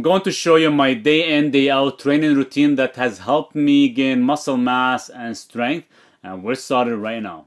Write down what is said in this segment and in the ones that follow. I'm going to show you my day in, day out training routine that has helped me gain muscle mass and strength, and we're started right now.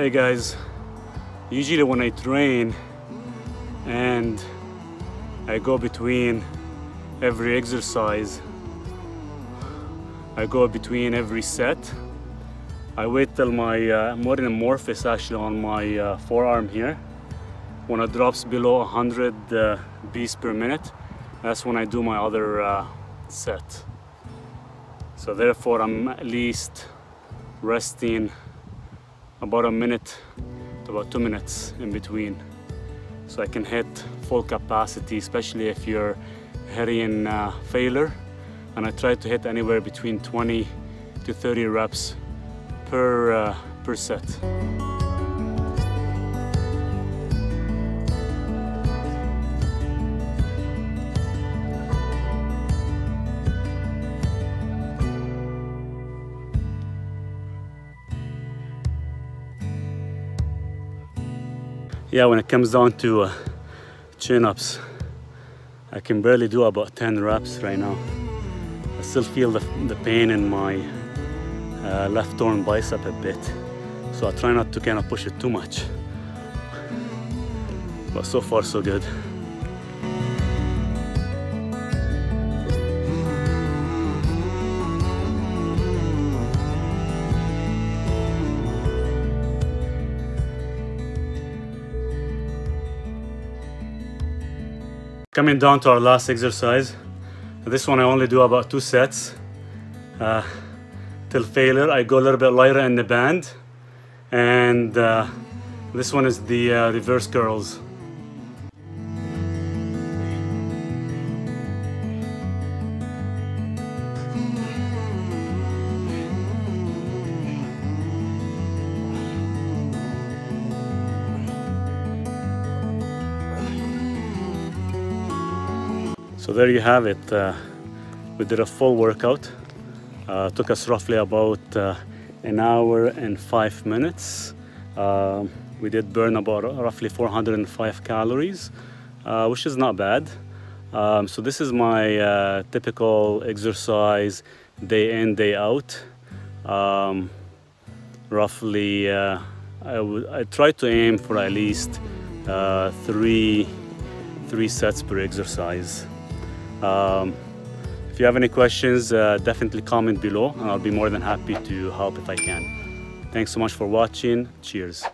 Hey guys, usually when I train and I go between every exercise, I go between every set, I wait till my, I'm wearing a Morpheus actually on my forearm here. When it drops below 100 beats per minute, that's when I do my other set. So therefore I'm at least resting about a minute to about 2 minutes in between, so I can hit full capacity, especially if you're hitting failure. And I try to hit anywhere between 20 to 30 reps per set. Yeah, when it comes down to chin-ups, I can barely do about 10 reps right now. I still feel the pain in my left arm bicep a bit, so I try not to kind of push it too much. But so far, so good. Coming down to our last exercise, this one I only do about 2 sets till failure. I go a little bit lighter in the band, and this one is the reverse curls. So there you have it. We did a full workout. Took us roughly about 1 hour and 5 minutes. We did burn about roughly 405 calories, which is not bad. So this is my typical exercise day in, day out. Roughly, I try to aim for at least three sets per exercise. If you have any questions, definitely comment below and I'll be more than happy to help if I can. Thanks so much for watching. Cheers.